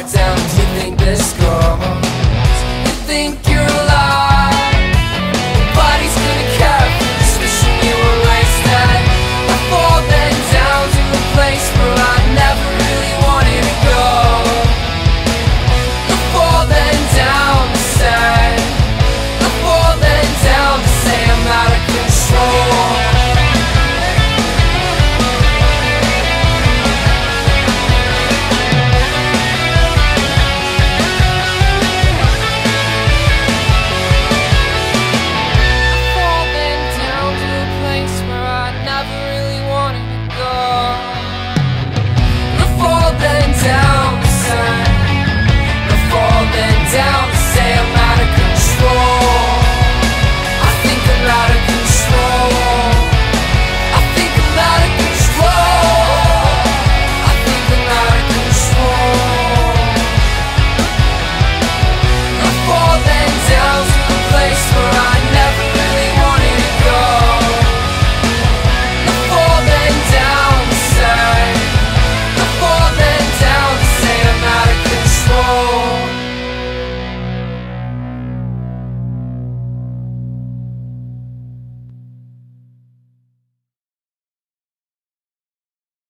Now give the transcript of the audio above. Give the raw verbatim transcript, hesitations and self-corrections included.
guard down. Do you think this